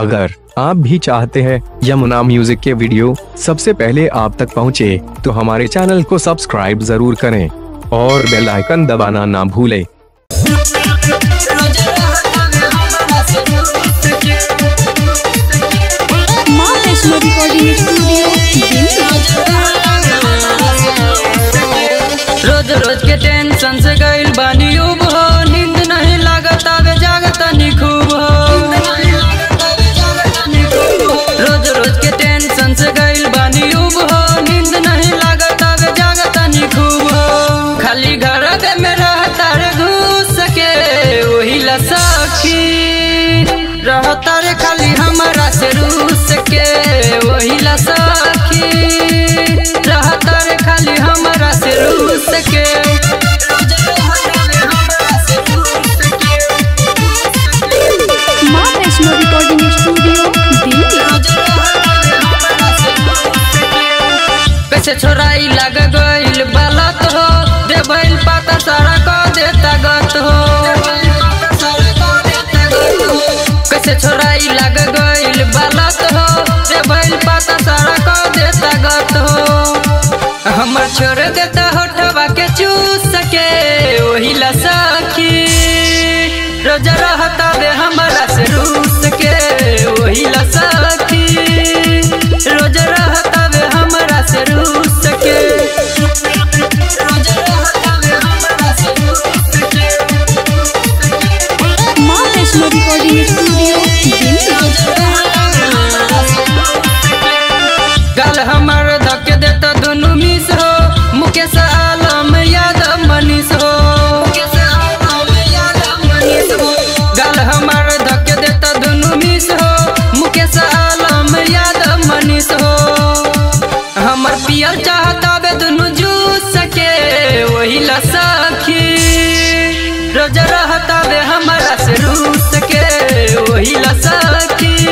अगर आप भी चाहते हैं यमुना म्यूजिक के वीडियो सबसे पहले आप तक पहुंचे, तो हमारे चैनल को सब्सक्राइब जरूर करें और बेल आइकन दबाना ना भूलें। रोज रोज के टेंशन से गइल बानी यूब हो, नींद नहीं लागत आवे जागत नहीं खूब हो। रोज रोज के टेंशन से गइल बानी यूब हो, नींद नहीं लागत आवे जागत नहीं खूब हो। खाली घर में रहता रे घुस के वही ला सखी, रहता रे खाली हमारा से रूस के वही ला सखी, रहता रे खाली हमारा से रूस के। पैसे छोराई लग गइल बालत हो, दे बैल पाता सारा को देता गत हो। कैसे छोराई लग गइल बालत हो, रे भइल पाता सारा को देता गत हो। हमर छोड़ देता होठवा के चूस के वही ला सखी, रोज रहता बे हमरा से रूस के वही ला सखी, रोज रहता बे हमरा से रूस के। गल हमार धके देता दोनों मिस हो, मुकेश आलम याद मनीष हो। गल हमार धके देता दोनों मिस हो, मुकेश आलम याद मनीष हो। हमार पियल चाहता बे दोनों जूस के वही ला सखी, रोज रहता बे हमरा से रूस के वही ला सखी,